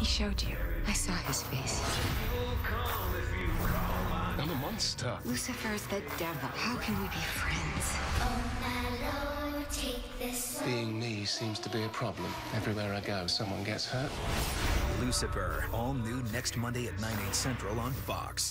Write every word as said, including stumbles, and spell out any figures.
He showed you. I saw his face. I'm a monster. Lucifer's the devil. How can we be friends? Oh, my Lord, take this. Being me seems to be a problem. Everywhere I go, someone gets hurt. Lucifer, all new next Monday at nine, eight central on Fox.